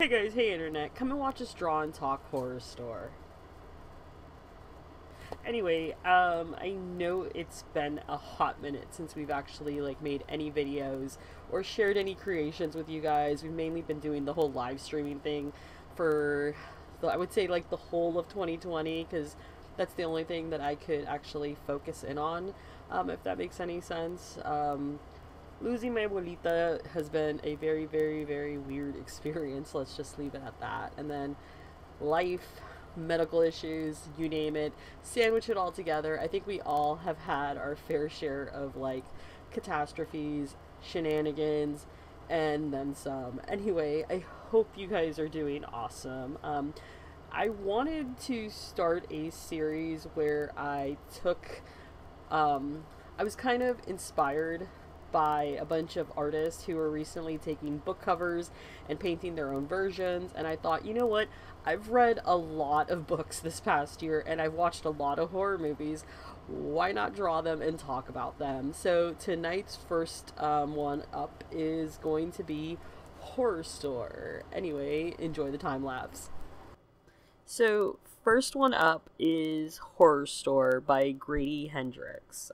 Hey guys, hey internet, come and watch us draw and talk Horrorstör. Anyway, I know it's been a hot minute since we've actually made any videos or shared any creations with you guys. We've mainly been doing the whole live streaming thing for, I would say the whole of 2020, because that's the only thing that I could actually focus in on, if that makes any sense. Losing my abuelita has been a very, very, very weird experience. Let's just leave it at that. And then life, medical issues, you name it, sandwich it all together. I think we all have had our fair share of catastrophes, shenanigans, and then some. Anyway, I hope you guys are doing awesome. I wanted to start a series where I took, I was kind of inspired by a bunch of artists who were recently taking book covers and painting their own versions, and I thought, you know what, I've read a lot of books this past year and I've watched a lot of horror movies. Why not draw them and talk about them? So tonight's first one up is going to be Horrorstör. Anyway, enjoy the time lapse. So first one up is Horrorstör by Grady Hendrix.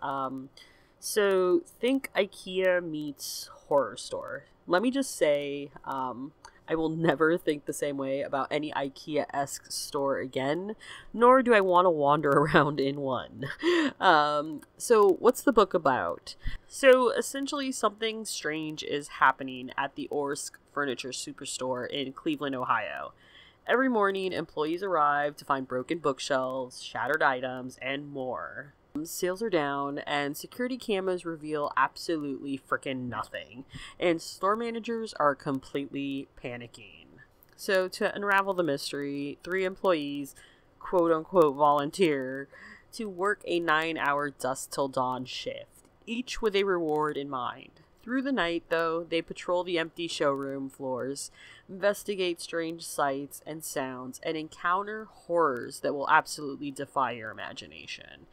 So think Ikea meets Horrorstör. Let me just say, I will never think the same way about any Ikea-esque store again, nor do I want to wander around in one. So what's the book about? So essentially something strange is happening at the Orsk furniture superstore in Cleveland, Ohio. Every morning, employees arrive to find broken bookshelves, shattered items, and more. Sales are down, and security cameras reveal absolutely frickin' nothing, and store managers are completely panicking. So to unravel the mystery, three employees, quote-unquote volunteer, to work a 9-hour dusk-till-dawn shift, each with a reward in mind. Through the night, though, they patrol the empty showroom floors, investigate strange sights and sounds, and encounter horrors that will absolutely defy your imagination.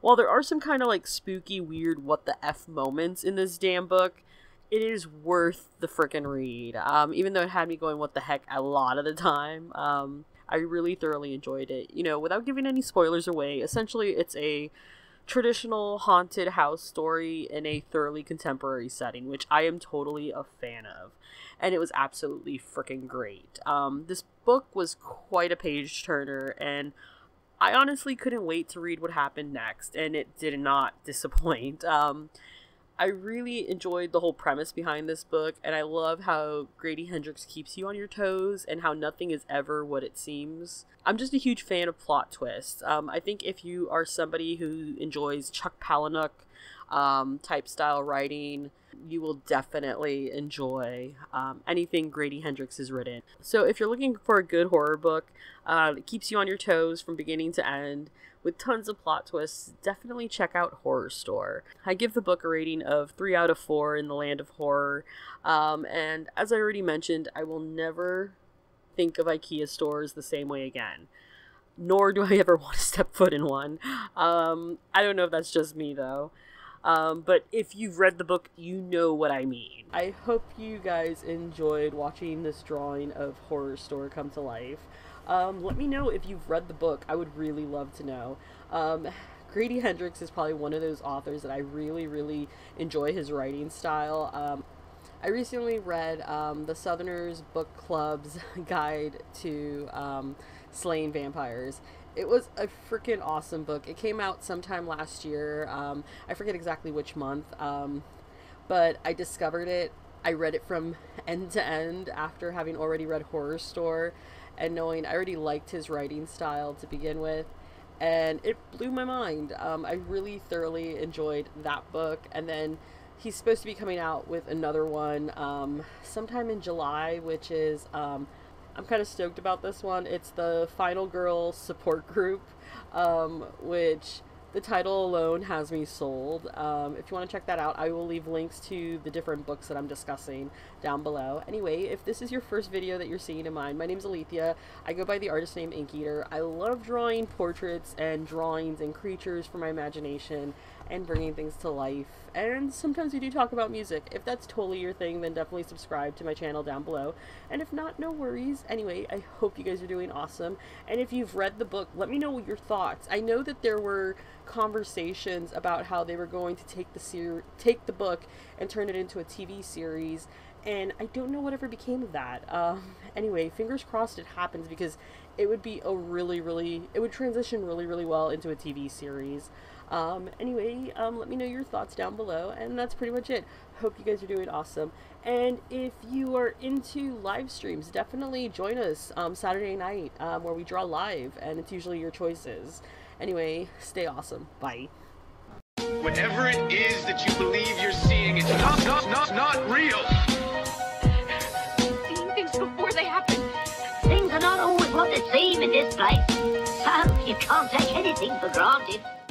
While there are some kind of spooky, weird what the F moments in this damn book, it is worth the frickin' read. Even though it had me going what the heck a lot of the time, I really thoroughly enjoyed it. You know, without giving any spoilers away, essentially it's a traditional haunted house story in a thoroughly contemporary setting, which I am totally a fan of, and it was absolutely frickin' great. This book was quite a page turner, and I honestly couldn't wait to read what happened next, and it did not disappoint. I really enjoyed the whole premise behind this book, and I love how Grady Hendrix keeps you on your toes and how nothing is ever what it seems. I'm just a huge fan of plot twists. I think if you are somebody who enjoys Chuck Palahniuk type style writing, you will definitely enjoy anything Grady Hendrix has written. So if you're looking for a good horror book that keeps you on your toes from beginning to end with tons of plot twists, definitely check out Horrorstör. I give the book a rating of 3 out of 4 in the land of horror, and as I already mentioned, I will never think of IKEA stores the same way again. Nor do I ever want to step foot in one. I don't know if that's just me though. But if you've read the book, you know what I mean. I hope you guys enjoyed watching this drawing of Horrorstör come to life. Let me know if you've read the book. I would really love to know. Grady Hendrix is probably one of those authors that I really, really enjoy his writing style. I recently read The Southern's Book Club's Guide to Slaying Vampires. It was a freaking awesome book. It came out sometime last year. I forget exactly which month, but I discovered it. I read it from end to end after having already read Horrorstör and knowing I already liked his writing style to begin with. And it blew my mind. I really thoroughly enjoyed that book. And then he's supposed to be coming out with another one sometime in July, which is... I'm kind of stoked about this one. It's The Final Girl Support Group, which the title alone has me sold. If you want to check that out, I will leave links to the different books that I'm discussing down below. Anyway, if this is your first video that you're seeing in mine, my name's Alethea. I go by the artist name Ink Eater. I love drawing portraits and drawings and creatures for my imagination, and bringing things to life, and sometimes we do talk about music. If that's totally your thing, then definitely subscribe to my channel down below, and if not, no worries. Anyway, I hope you guys are doing awesome, and if you've read the book, let me know your thoughts. I know that there were conversations about how they were going to take the book and turn it into a TV series, and I don't know whatever became of that. Anyway, fingers crossed it happens, because it would be a it would transition really well into a TV series. Let me know your thoughts down below, and that's pretty much it. Hope you guys are doing awesome, and if you are into live streams, definitely join us Saturday night where we draw live, and it's usually your choices. Anyway, stay awesome. Bye. Whatever it is that you believe you're seeing, it's not real. Seeing things before they happen. Things are not always what they seem in this place. So you can't take anything for granted.